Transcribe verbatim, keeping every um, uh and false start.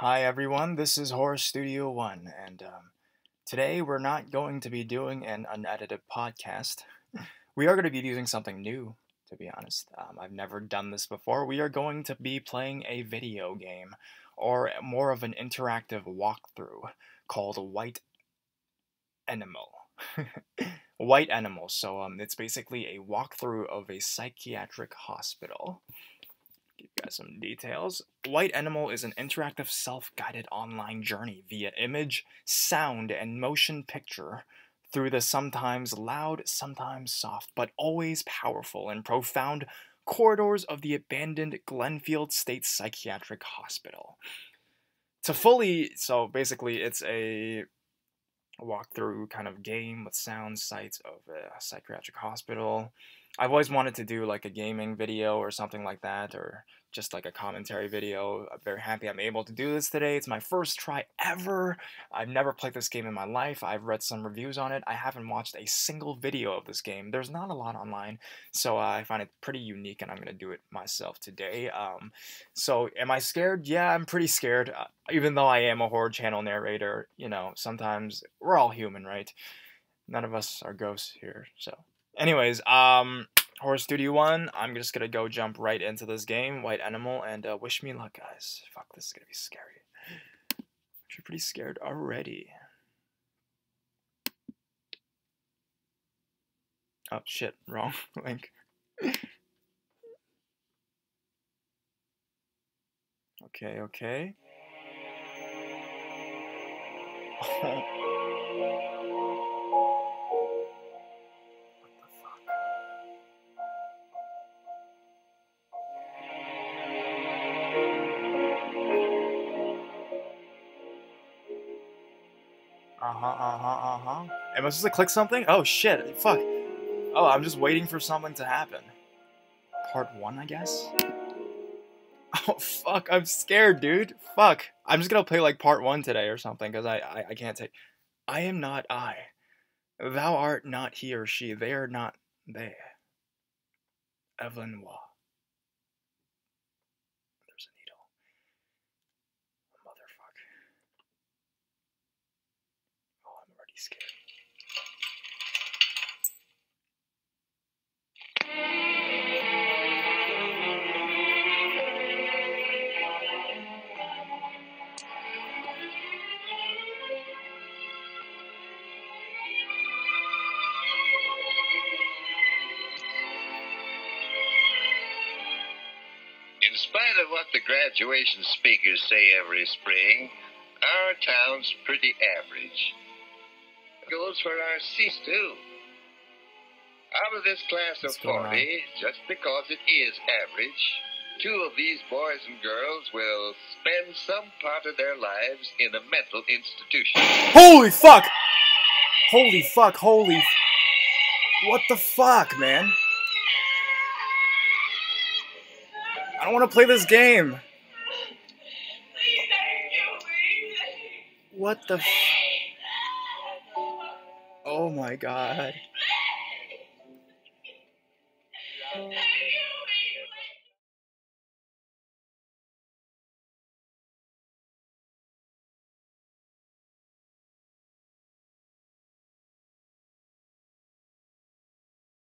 Hi everyone, this is Horror Studio One, and um, today we're not going to be doing an unedited podcast. We are going to be using something new, to be honest. Um, I've never done this before. We are going to be playing a video game, or more of an interactive walkthrough, called White Enamel. White Enamel, so um, it's basically a walkthrough of a psychiatric hospital. Give you guys some details. White Enamel is an interactive self-guided online journey via image, sound, and motion picture through the sometimes loud, sometimes soft, but always powerful and profound corridors of the abandoned Glenfield State Psychiatric Hospital. To fully, so basically it's a walkthrough kind of game with sound sights of a psychiatric hospital. I've always wanted to do like a gaming video or something like that, or just like a commentary video. I'm very happy I'm able to do this today. It's my first try ever. I've never played this game in my life. I've read some reviews on it. I haven't watched a single video of this game. There's not a lot online, so uh, I find it pretty unique, and I'm going to do it myself today. Um, so am I scared? Yeah, I'm pretty scared. Uh, even though I am a horror channel narrator, you know, sometimes we're all human, right? None of us are ghosts here, so... Anyways, um, Horror Studio One, I'm just gonna go jump right into this game, White Enamel, and uh, wish me luck, guys. Fuck, this is gonna be scary. I'm actually pretty scared already. Oh, shit, wrong link. Okay, okay. Uh-huh, uh-huh, uh-huh. Am I supposed to click something? Oh, shit. Fuck. Oh, I'm just waiting for something to happen. Part one, I guess? Oh, fuck. I'm scared, dude. Fuck. I'm just gonna play, like, part one today or something, because I, I, I can't take... I am not I. Thou art not he or she. They are not they. Evelyn Waugh. Scared. In spite of what the graduation speakers say every spring, our town's pretty average. Goes for our seats too. Out of this class of forty, just because it is average, two of these boys and girls will spend some part of their lives in a mental institution. Holy fuck! Holy fuck! Holy! What the fuck, man? I don't want to play this game. What the? F Oh my god.